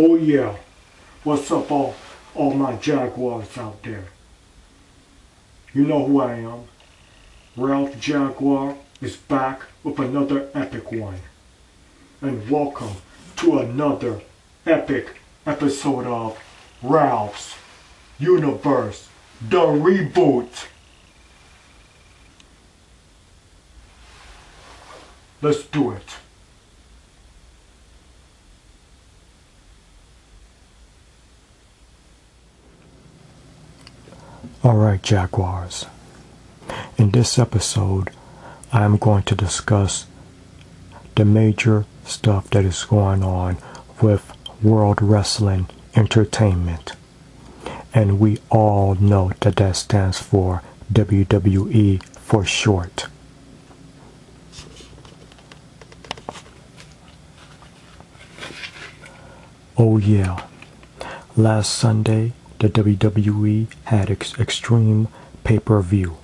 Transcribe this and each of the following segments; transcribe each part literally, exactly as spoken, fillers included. Oh yeah, what's up all, all my Jaguars out there? You know who I am. Ralph Jaguar is back with another epic one. And welcome to another epic episode of Ralph's Universe, The Reboot. Let's do it. Alright Jaguars, in this episode I am going to discuss the major stuff that is going on with World Wrestling Entertainment, and we all know that that stands for W W E for short. Oh yeah, last Sunday the W W E had ex Extreme pay-per-view.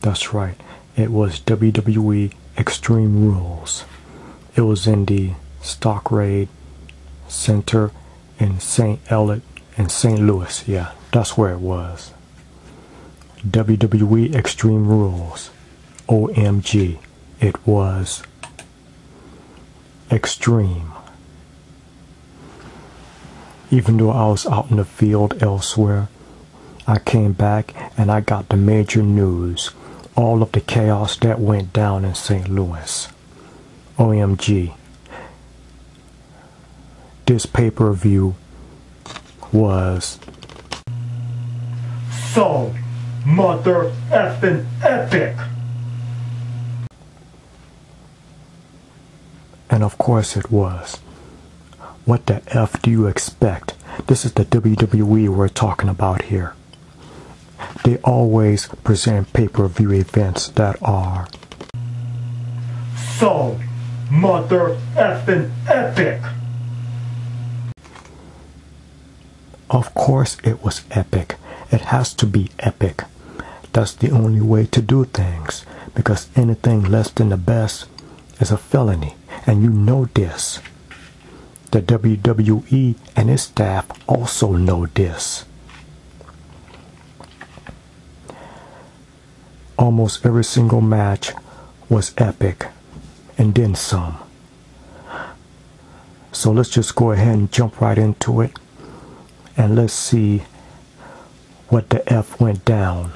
That's right, it was W W E Extreme Rules. It was in the Scottrade Center in Saint Elmo in Saint Louis. Yeah, that's where it was. W W E Extreme Rules. O M G, it was extreme. Even though I was out in the field elsewhere, I came back and I got the major news. All of the chaos that went down in Saint Louis. O M G. This pay-per-view was so mother effing epic. And of course it was. What the F do you expect? This is the W W E we're talking about here. They always present pay-per-view events that are so mother effing epic. Of course it was epic. It has to be epic. That's the only way to do things, because anything less than the best is a felony, and you know this. The W W E and its staff also know this. Almost every single match was epic, and then some. So let's just go ahead and jump right into it, and let's see what the F went down.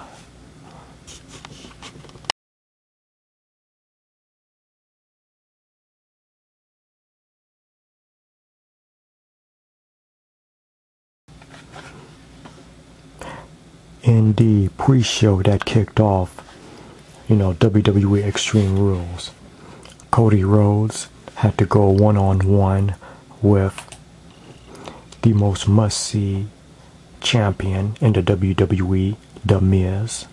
In the pre-show that kicked off, you know, W W E Extreme Rules, Cody Rhodes had to go one-on-one with the most must-see champion in the W W E, The Miz.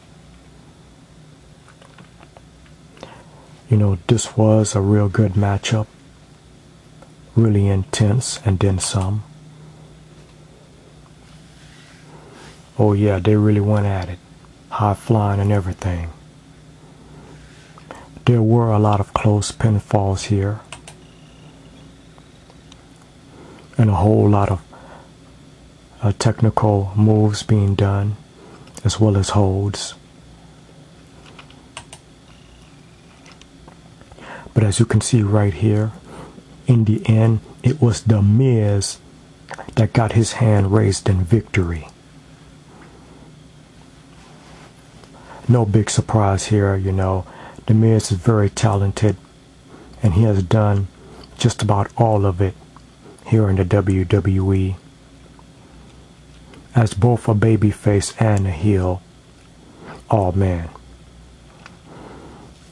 You know, this was a real good matchup, really intense, and then some. Oh yeah, they really went at it. High flying and everything. There were a lot of close pinfalls here. And a whole lot of uh, technical moves being done, as well as holds. But as you can see right here, in the end, it was The Miz that got his hand raised in victory. No big surprise here, you know. The Miz is very talented, and he has done just about all of it here in the W W E. As both a babyface and a heel. Oh man.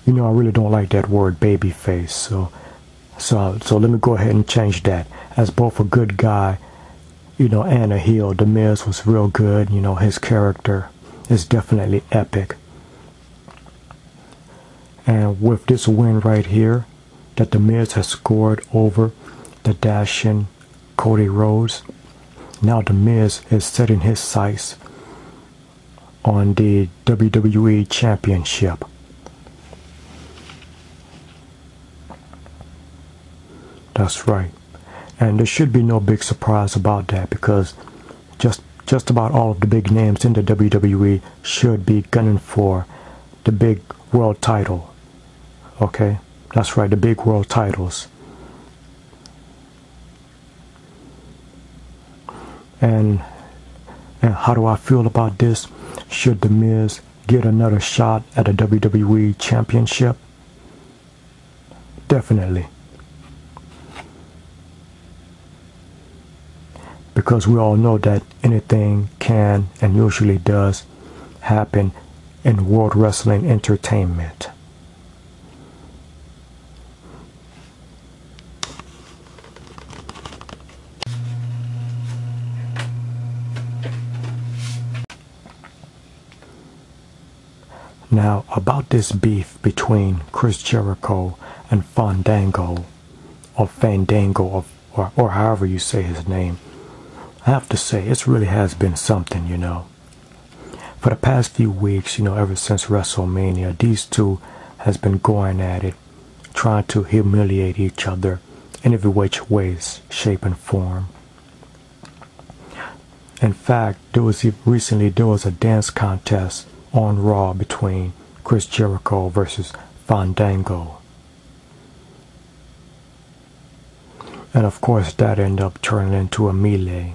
You know, I really don't like that word babyface, so so so let me go ahead and change that. As both a good guy, you know, and a heel, The Miz was real good, you know, his character is definitely epic. And with this win right here that The Miz has scored over the dashing Cody Rhodes, now The Miz is setting his sights on the W W E Championship. That's right. And there should be no big surprise about that, because just just about all of the big names in the W W E should be gunning for the big world title. Okay, that's right, the big world titles. And, and how do I feel about this? Should The Miz get another shot at a W W E championship? Definitely. Because we all know that anything can and usually does happen in World Wrestling Entertainment. Now, about this beef between Chris Jericho and Fandango, or Fandango, or, or, or however you say his name, I have to say, it really has been something, you know. For the past few weeks, you know, ever since WrestleMania, these two has been going at it, trying to humiliate each other in every which ways, shape, and form. In fact, there was recently there was a dance contest on Raw between Chris Jericho versus Fandango, and of course that ended up turning into a melee.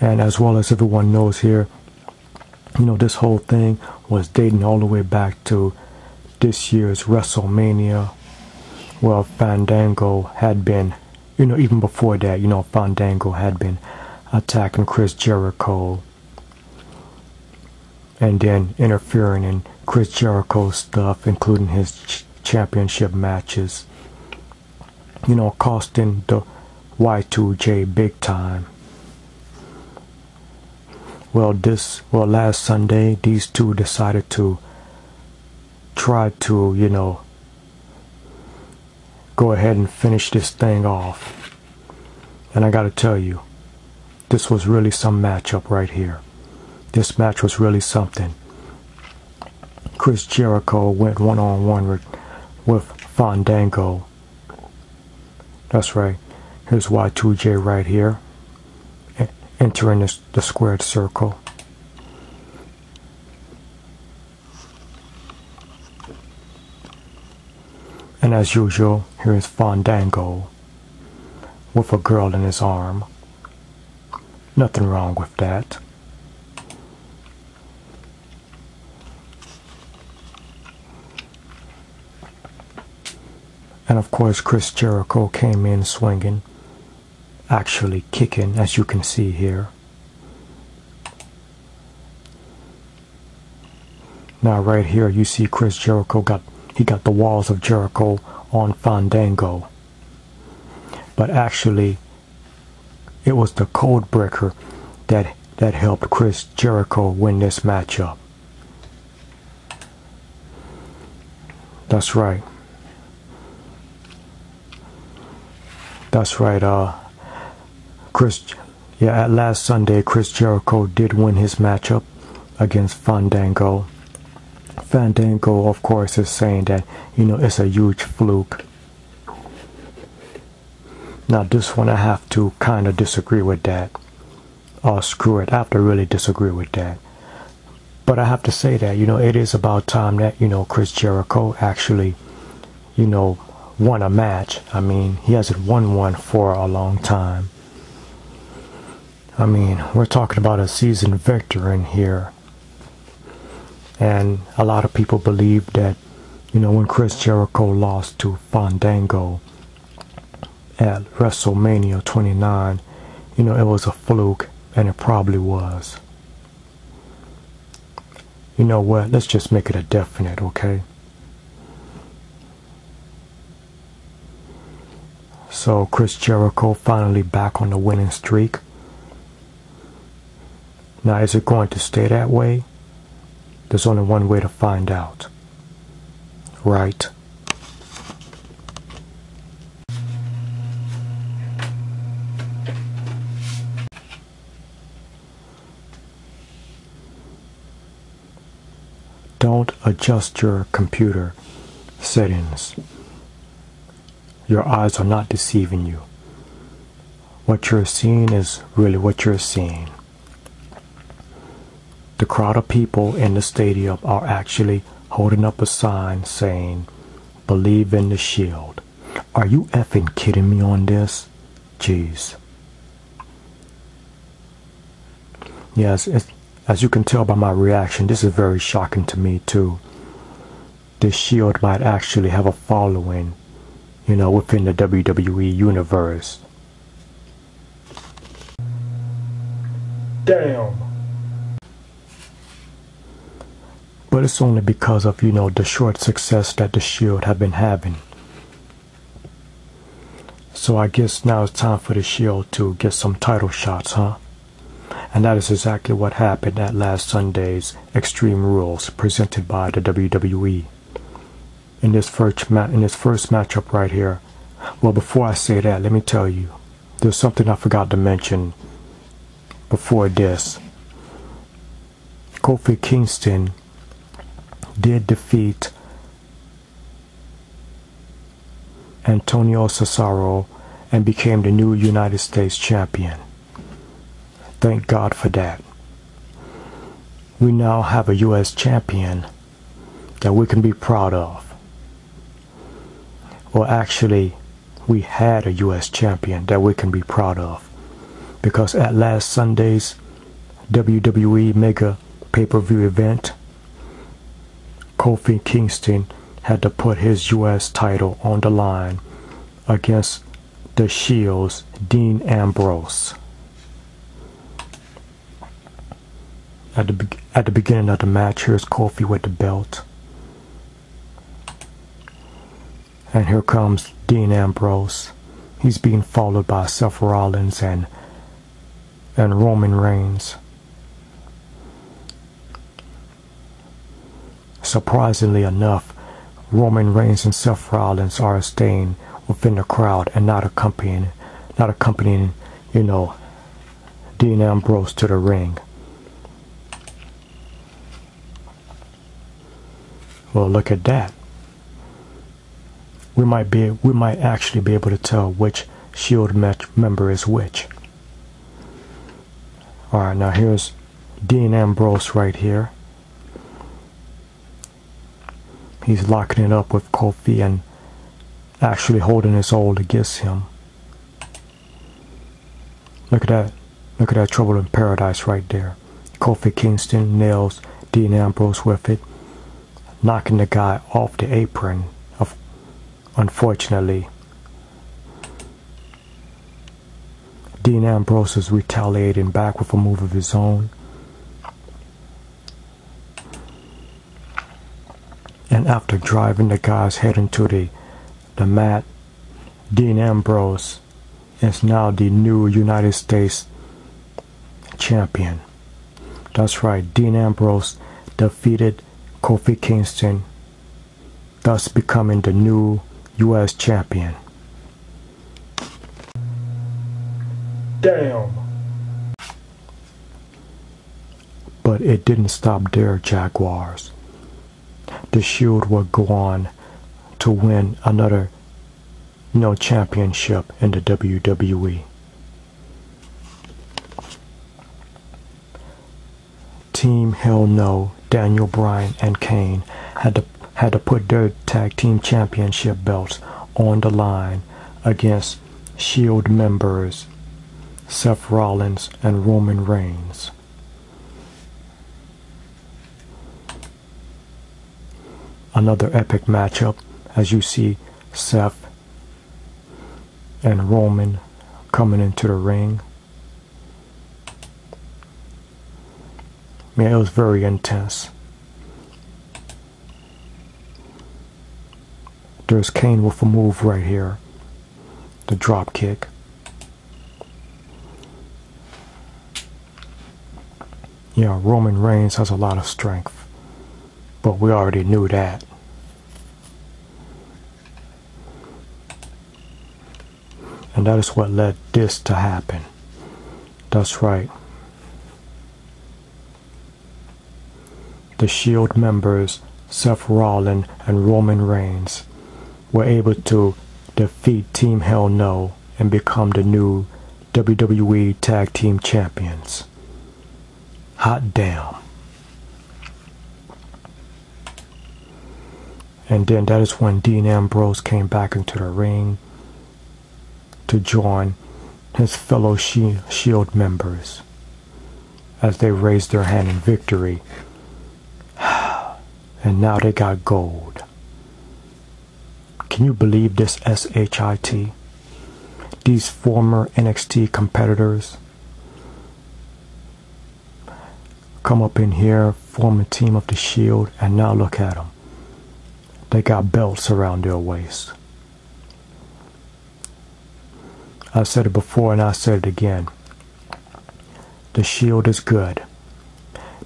And as well as everyone knows here, you know, this whole thing was dating all the way back to this year's WrestleMania. Well, Fandango had been, you know, even before that, you know, Fandango had been attacking Chris Jericho and then interfering in Chris Jericho's stuff, including his ch championship matches, you know, costing the Y two J big time. Well, this, well, last Sunday, these two decided to try to, you know, go ahead and finish this thing off. And I gotta tell you, this was really some matchup right here. This match was really something. Chris Jericho went one-on-one with, with Fandango. That's right, here's Y two J right here, entering this, the squared circle. And as usual, here is Fandango with a girl in his arm. Nothing wrong with that. And of course, Chris Jericho came in swinging, actually kicking, as you can see here. Now right here, you see Chris Jericho got He got the walls of Jericho on Fandango. But actually, it was the code breaker that, that helped Chris Jericho win this matchup. That's right. That's right. Uh, Chris, yeah, at last Sunday, Chris Jericho did win his matchup against Fandango. Fandango, of course, is saying that, you know, it's a huge fluke. Now this one I have to kind of disagree with that. Oh, screw it, I have to really disagree with that. But I have to say that, you know, it is about time that, you know, Chris Jericho actually, you know, won a match. I mean, he hasn't won one for a long time. I mean, we're talking about a seasoned veteran here. And a lot of people believe that, you know, when Chris Jericho lost to Fandango at WrestleMania twenty-nine, you know, it was a fluke, and it probably was. You know what? Let's just make it a definite, okay? So Chris Jericho finally back on the winning streak. Now, is it going to stay that way? There's only one way to find out, right? Don't adjust your computer. settings. Your eyes are not deceiving you. What you're seeing is really what you're seeing. The crowd of people in the stadium are actually holding up a sign saying, "Believe in the Shield." Are you effing kidding me on this? Jeez. Yes, it's, as you can tell by my reaction, this is very shocking to me too. The Shield might actually have a following, you know, within the W W E universe. Damn. But it's only because of, you know, the short success that the Shield have been having. So I guess now it's time for the Shield to get some title shots, huh? And that is exactly what happened at last Sunday's Extreme Rules presented by the W W E. In this first ma- in this first matchup right here. Well, before I say that, let me tell you, there's something I forgot to mention before this. Kofi Kingston did defeat Antonio Cesaro and became the new United States champion. Thank God for that. We now have a U S champion that we can be proud of. Well, actually, we had a U S champion that we can be proud of, because at last Sunday's W W E Mega pay-per-view event, Kofi Kingston had to put his U S title on the line against The Shield's Dean Ambrose. At the, at the beginning of the match, here's Kofi with the belt. And here comes Dean Ambrose. He's being followed by Seth Rollins and, and Roman Reigns. Surprisingly enough, Roman Reigns and Seth Rollins are staying within the crowd and not accompanying, not accompanying, you know, Dean Ambrose to the ring. Well, look at that. We might be, we might actually be able to tell which Shield match member is which. All right, now here's Dean Ambrose right here. He's locking it up with Kofi and actually holding his hold against him. Look at that. Look at that trouble in paradise right there. Kofi Kingston nails Dean Ambrose with it, knocking the guy off the apron, unfortunately. Dean Ambrose is retaliating back with a move of his own. And after driving the guy's head into the, the mat, Dean Ambrose is now the new United States champion. That's right, Dean Ambrose defeated Kofi Kingston, thus becoming the new U S champion. Damn. But it didn't stop there, Jaguars. The Shield would go on to win another you know, championship in the W W E. Team Hell No, Daniel Bryan and Kane had to had to put their tag team championship belts on the line against Shield members Seth Rollins and Roman Reigns. Another epic matchup, as you see Seth and Roman coming into the ring. Man, it was very intense. There's Kane with a move right here, the drop kick. Yeah, Roman Reigns has a lot of strength, but we already knew that. And that is what led this to happen. That's right. The Shield members Seth Rollins and Roman Reigns were able to defeat Team Hell No and become the new W W E Tag Team Champions. Hot damn. And then that is when Dean Ambrose came back into the ring to join his fellow Shield members as they raised their hand in victory. And now they got gold. Can you believe this shit? These former N X T competitors come up in here, form a team of the Shield, and now look at them. They got belts around their waist. I've said it before and I said it again. The Shield is good.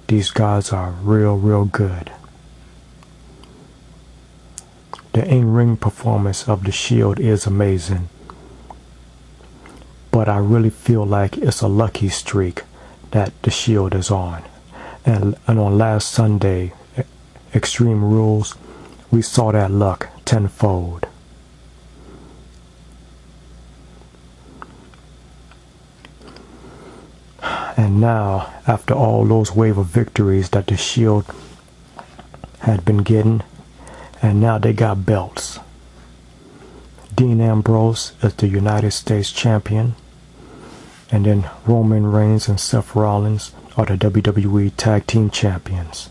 These guys are real, real good. The in-ring performance of the Shield is amazing. But I really feel like it's a lucky streak that the Shield is on. And, and on last Sunday, Extreme Rules, we saw that luck tenfold. And now, after all those wave of victories that the Shield had been getting, and now they got belts. Dean Ambrose is the United States champion, and then Roman Reigns and Seth Rollins are the W W E Tag Team Champions.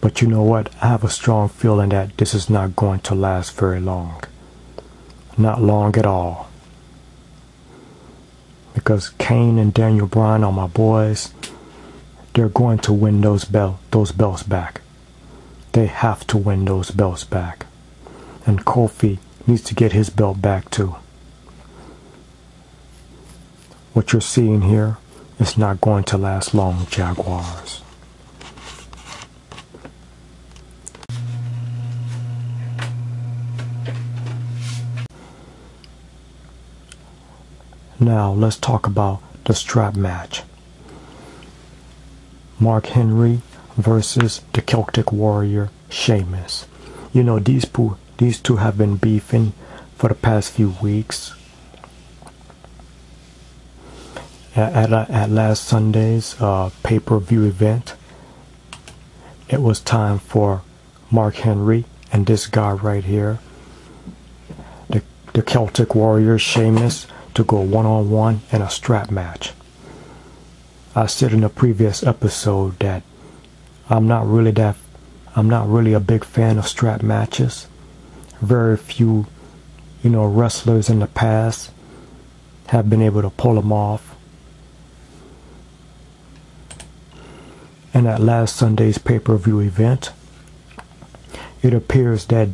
But you know what? I have a strong feeling that this is not going to last very long. Not long at all. Because Kane and Daniel Bryan are my boys. They're going to win those, bel- those belts back. They have to win those belts back. And Kofi needs to get his belt back too. What you're seeing here is not going to last long, Jaguars. Now let's talk about the strap match. Mark Henry versus the Celtic Warrior Sheamus. You know, these two, these two have been beefing for the past few weeks. At, at, at last Sunday's uh, pay-per-view event, it was time for Mark Henry and this guy right here, the, the Celtic Warrior Sheamus, to go one-on-one in a strap match. I said in a previous episode that I'm not really that I'm not really a big fan of strap matches. Very few, you know, wrestlers in the past have been able to pull them off. And at last Sunday's pay-per-view event, it appears that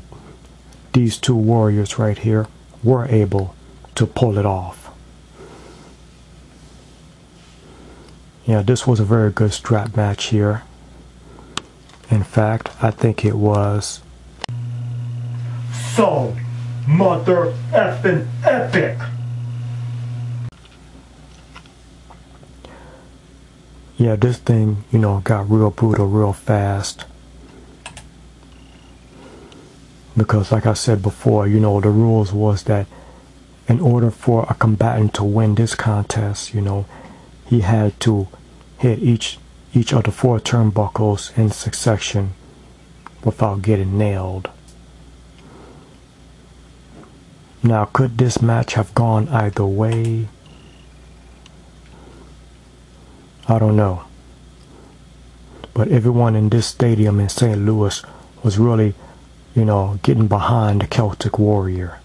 these two warriors right here were able to pull it off. Yeah, this was a very good strap match here. In fact, I think it was so mother effing epic. Yeah, this thing, you know, got real brutal real fast. Because like I said before, you know, the rules was that in order for a combatant to win this contest, you know, he had to hit each each of the four turnbuckles in succession without getting nailed. Now, could this match have gone either way? I don't know. But everyone in this stadium in Saint Louis was really, you know, getting behind the Celtic Warrior.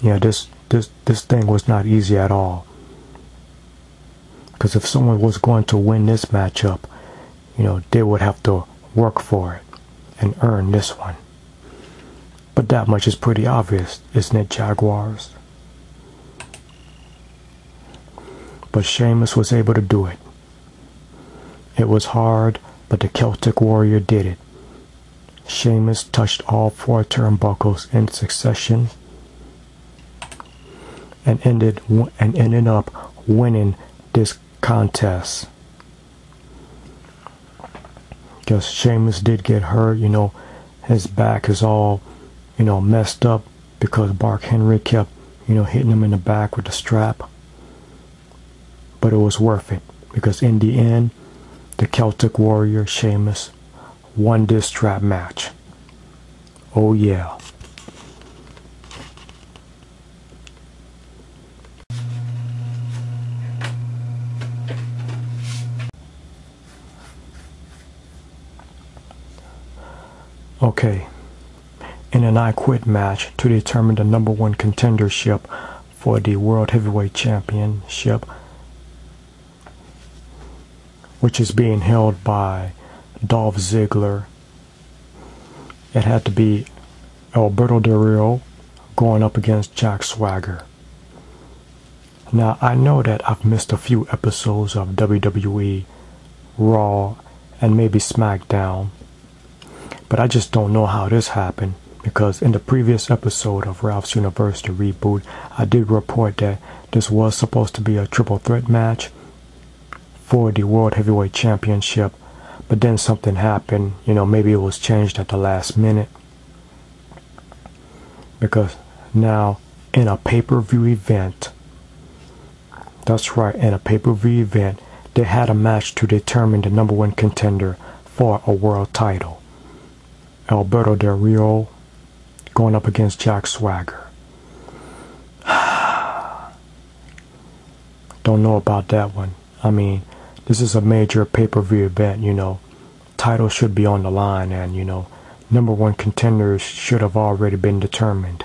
Yeah, this, this, this thing was not easy at all. Because if someone was going to win this matchup, you know, they would have to work for it and earn this one. But that much is pretty obvious, isn't it, Jaguars? But Sheamus was able to do it. It was hard, but the Celtic Warrior did it. Sheamus touched all four turnbuckles in succession. and ended and ended up winning this contest. Because Sheamus did get hurt, you know, his back is all, you know, messed up because Mark Henry kept, you know, hitting him in the back with the strap. But it was worth it, because in the end, the Celtic Warrior Sheamus won this strap match. Oh yeah. Okay, in an I Quit match to determine the number one contendership for the World Heavyweight Championship, which is being held by Dolph Ziggler, it had to be Alberto Del Rio going up against Jack Swagger. Now, I know that I've missed a few episodes of W W E, Raw, and maybe SmackDown, but I just don't know how this happened, because in the previous episode of Ralph's Universe, The Reboot, I did report that this was supposed to be a triple threat match for the World Heavyweight Championship, but then something happened. You know, maybe it was changed at the last minute, because now in a pay-per-view event, that's right, in a pay-per-view event, they had a match to determine the number one contender for a world title. Alberto Del Rio going up against Jack Swagger. Don't know about that one. I mean, this is a major pay-per-view event, you know. Title should be on the line, and, you know, number one contenders should have already been determined.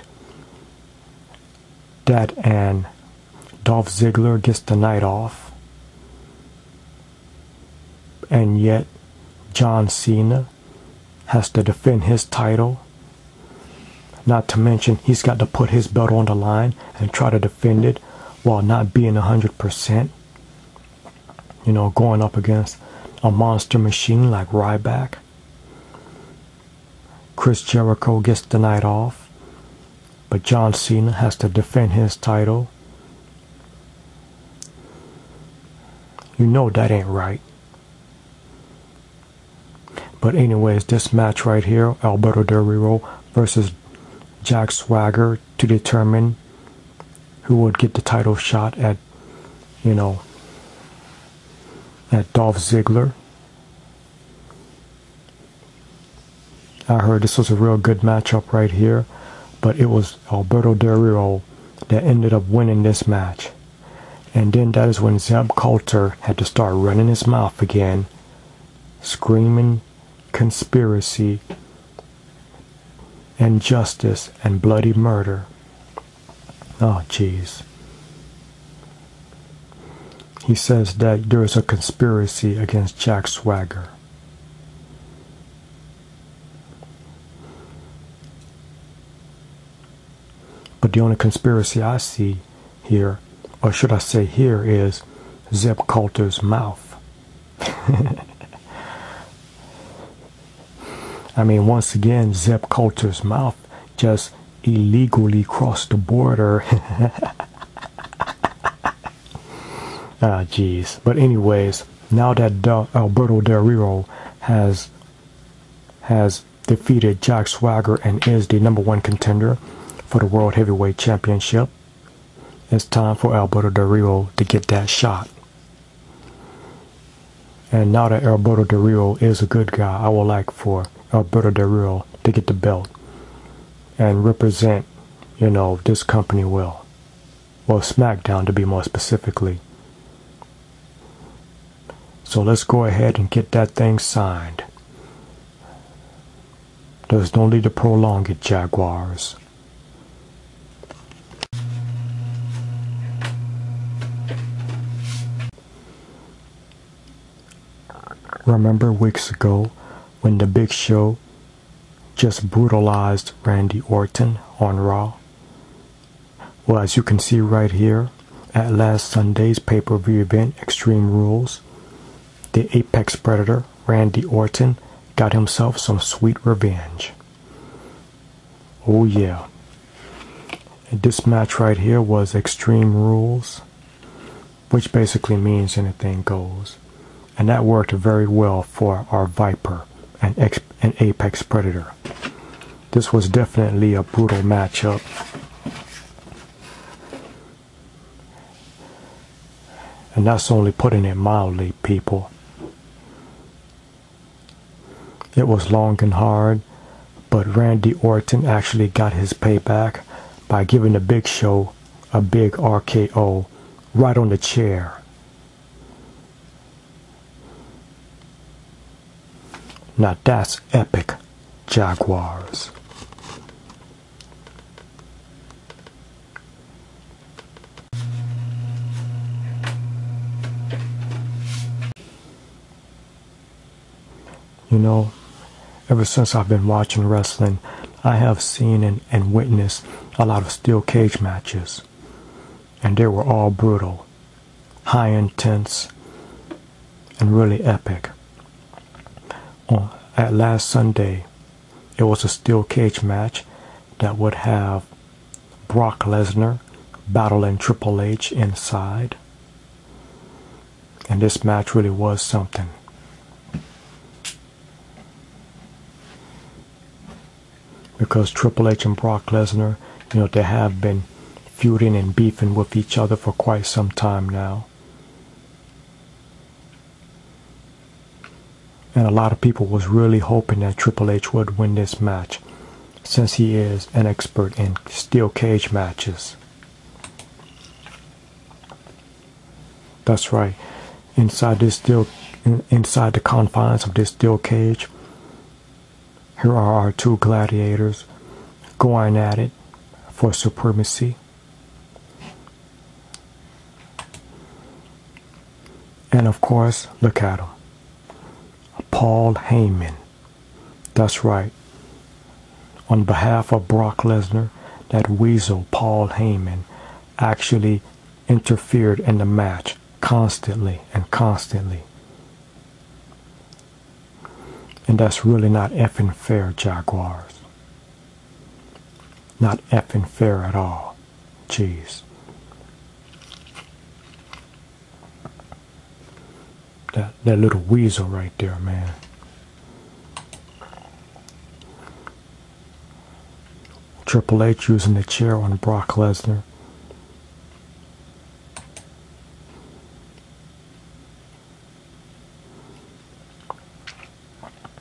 That and Dolph Ziggler gets the night off. And yet, John Cena has to defend his title. Not to mention, he's got to put his belt on the line and try to defend it while not being one hundred percent. You know, going up against a monster machine like Ryback. Chris Jericho gets the night off, but John Cena has to defend his title. You know that ain't right. But anyways, this match right here, Alberto Del Rio versus Jack Swagger, to determine who would get the title shot at, you know, at Dolph Ziggler. I heard this was a real good matchup right here, but it was Alberto Del Rio that ended up winning this match. And then that is when Zeb Coulter had to start running his mouth again, screaming conspiracy, and justice, and bloody murder. Oh, jeez. He says that there is a conspiracy against Jack Swagger. But the only conspiracy I see here, or should I say here, is Zeb Coulter's mouth. I mean, once again, Zeb Coulter's mouth just illegally crossed the border. Ah, jeez. But anyways, now that Del Alberto Del Rio has, has defeated Jack Swagger and is the number one contender for the World Heavyweight Championship, it's time for Alberto Del Rio to get that shot. And now that Alberto Del Rio is a good guy, I would like for Alberto Del Rio to get the belt and represent, you know, this company well. Well, SmackDown, to be more specifically. So let's go ahead and get that thing signed. There's no need to prolong it, Jaguars. Remember weeks ago when the Big Show just brutalized Randy Orton on Raw? Well, as you can see right here, at last Sunday's pay-per-view event, Extreme Rules, the Apex Predator, Randy Orton, got himself some sweet revenge. Oh yeah. This match right here was Extreme Rules, which basically means anything goes. And that worked very well for our Viper and, Ex and Apex Predator. This was definitely a brutal matchup. And that's only putting it mildly, people. It was long and hard, but Randy Orton actually got his payback by giving the Big Show a big R K O right on the chair. Now that's epic, Jaguars. You know, ever since I've been watching wrestling, I have seen and, and witnessed a lot of steel cage matches, and they were all brutal, high intense, and really epic. On, at last Sunday, it was a steel cage match that would have Brock Lesnar battling Triple H inside, and this match really was something. Because Triple H and Brock Lesnar, you know, they have been feuding and beefing with each other for quite some time now. And a lot of people was really hoping that Triple H would win this match, since he is an expert in steel cage matches. That's right. Inside this steel, inside the confines of this steel cage, here are our two gladiators going at it for supremacy. And of course, look at him. Paul Heyman. That's right. On behalf of Brock Lesnar, that weasel Paul Heyman actually interfered in the match constantly and constantly. And that's really not effing fair, Jaguars. Not effing fair at all. Jeez. That, that little weasel right there, man. Triple H using the chair on Brock Lesnar.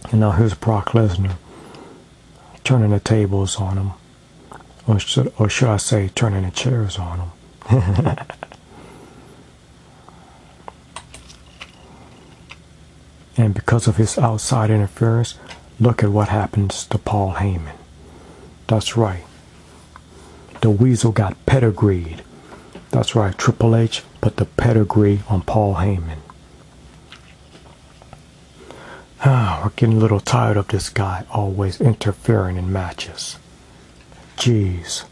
And now here's Brock Lesnar turning the tables on him, or should, or should I say turning the chairs on him. And because of his outside interference, look at what happens to Paul Heyman. That's right. The weasel got pedigreed. That's right, Triple H put the pedigree on Paul Heyman. Ah, we're getting a little tired of this guy always interfering in matches. Jeez.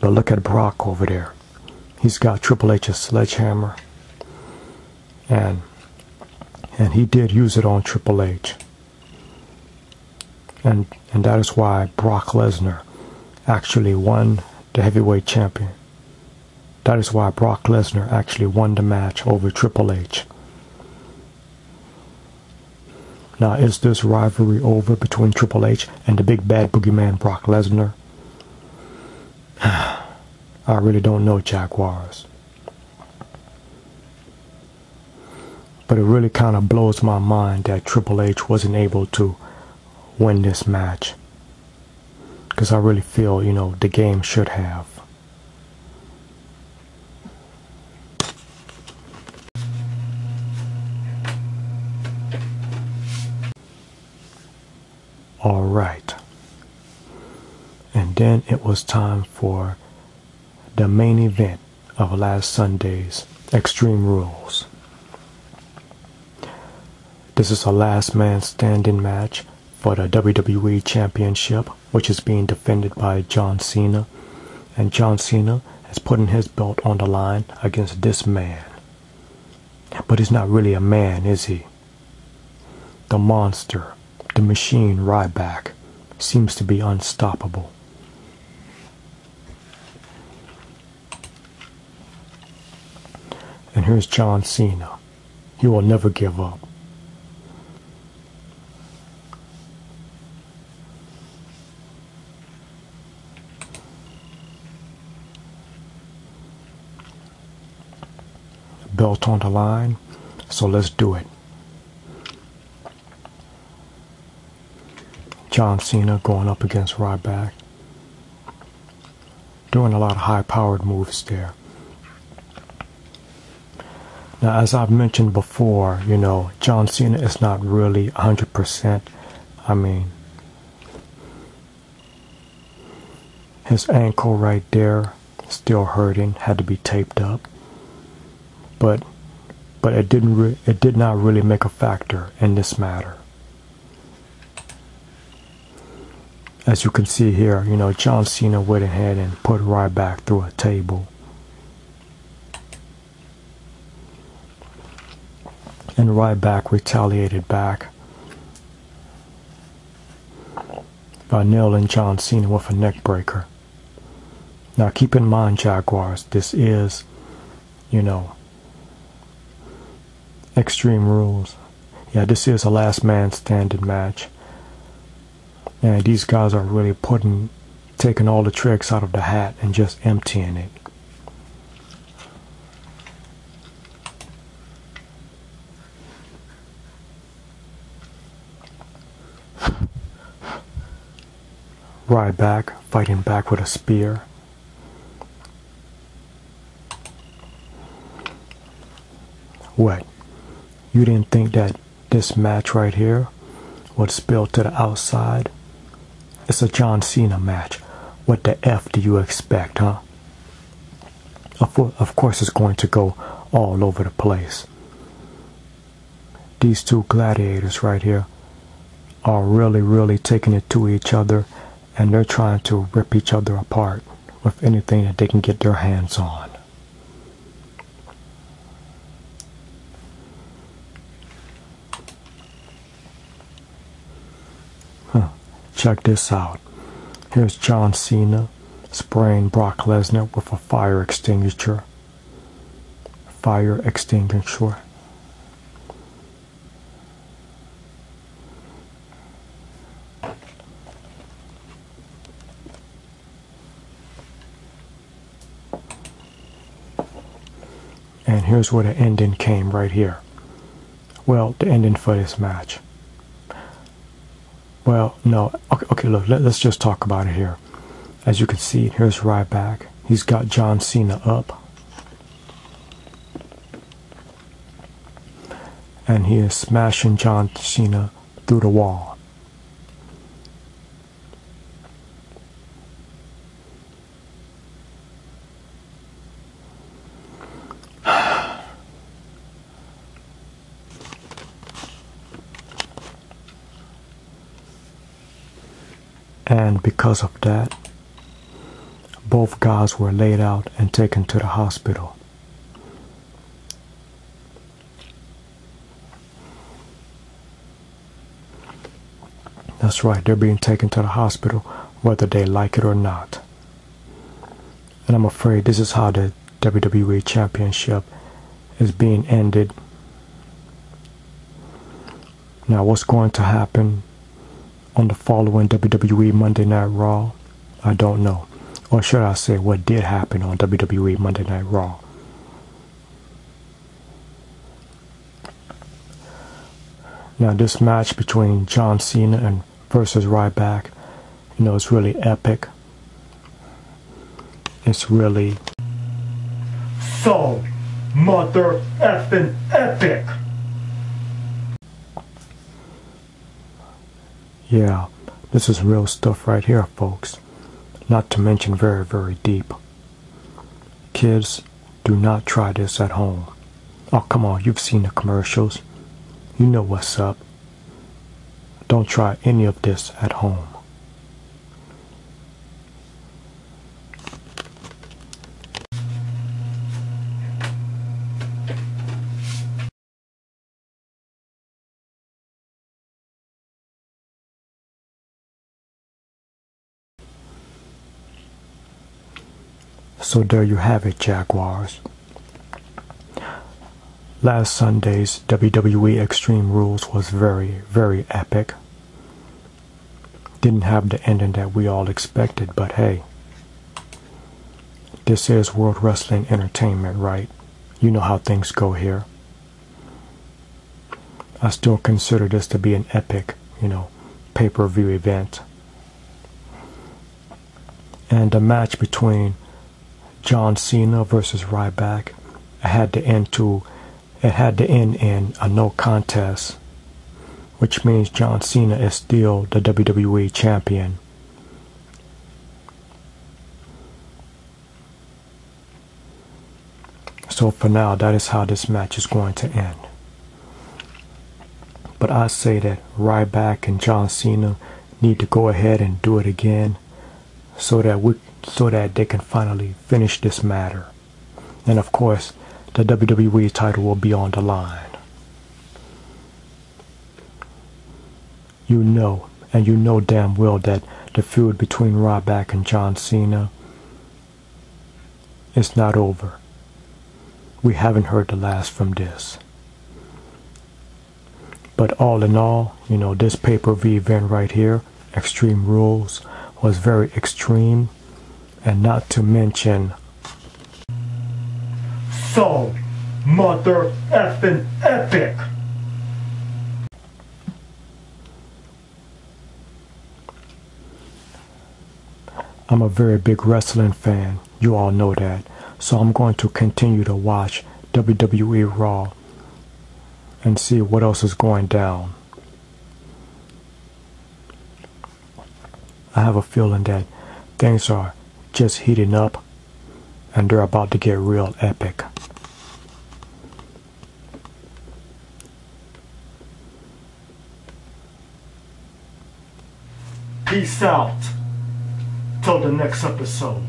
But look at Brock over there. He's got Triple H's sledgehammer. And, and he did use it on Triple H. And, and that is why Brock Lesnar actually won the heavyweight champion. That is why Brock Lesnar actually won the match over Triple H. Now, is this rivalry over between Triple H and the big bad boogeyman Brock Lesnar? I really don't know, Jaguars. But it really kind of blows my mind that Triple H wasn't able to win this match. Because I really feel, you know, the game should have. All right, and then it was time for the main event of last Sunday's Extreme Rules. This is a last man standing match for the W W E Championship, which is being defended by John Cena, and John Cena is putting his belt on the line against this man. But he's not really a man, is he? The monster. The machine Ryback, seems to be unstoppable. And here's John Cena. He will never give up. Belt on the line, so let's do it. John Cena going up against Ryback. Doing a lot of high-powered moves there. Now, as I've mentioned before, you know, John Cena is not really one hundred percent. I mean, his ankle right there, still hurting, had to be taped up. But, but it didn't. Re it did not really make a factor in this matter. As you can see here, you know, John Cena went ahead and put Ryback through a table. And Ryback retaliated back by nailing John Cena with a neck breaker. Now keep in mind, Jaguars, this is, you know, Extreme Rules. Yeah, this is a last man standing match. And these guys are really putting, taking all the tricks out of the hat and just emptying it. Ryback fighting back with a spear. What? You didn't think that this match right here would spill to the outside? It's a John Cena match. What the F do you expect, huh? Of course it's going to go all over the place. These two gladiators right here are really, really taking it to each other, and they're trying to rip each other apart with anything that they can get their hands on. Huh. Check this out. Here's John Cena spraying Brock Lesnar with a fire extinguisher. Fire extinguisher. And here's where the ending came right here. Well, the ending for this match. Well, no. Okay, okay look, let, let's just talk about it here. As you can see, here's Ryback. He's got John Cena up. And he is smashing John Cena through the wall. And because of that, both guys were laid out and taken to the hospital. That's right, they're being taken to the hospital whether they like it or not. And I'm afraid this is how the W W E Championship is being ended. Now what's going to happen on the following W W E Monday Night Raw, I don't know. Or should I say what did happen on W W E Monday Night Raw. Now this match between John Cena and versus Ryback, you know, it's really epic. It's really so mother effing epic. Yeah, this is real stuff right here, folks. Not to mention very, very deep. Kids, do not try this at home. Oh, come on, you've seen the commercials. You know what's up. Don't try any of this at home. So there you have it, Jaguars. Last Sunday's W W E Extreme Rules was very, very epic. Didn't have the ending that we all expected, but hey, this is World Wrestling Entertainment, right? You know how things go here. I still consider this to be an epic, you know, pay-per-view event. And the match between John Cena versus Ryback, I had to end to, it had to end in a no contest, which means John Cena is still the W W E champion. So for now, that is how this match is going to end. But I say that Ryback and John Cena need to go ahead and do it again, so that we, so that they can finally finish this matter. And of course, the W W E title will be on the line. You know, and you know damn well that the feud between Ryback and John Cena is not over. We haven't heard the last from this. But all in all, you know, this pay-per-view event right here, Extreme Rules, was very extreme, and not to mention so mother effing epic. I'm a very big wrestling fan, you all know that, so I'm going to continue to watch W W E Raw and see what else is going down. I have a feeling that things are just heating up and they're about to get real epic. Peace out. Till the next episode.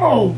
Oh!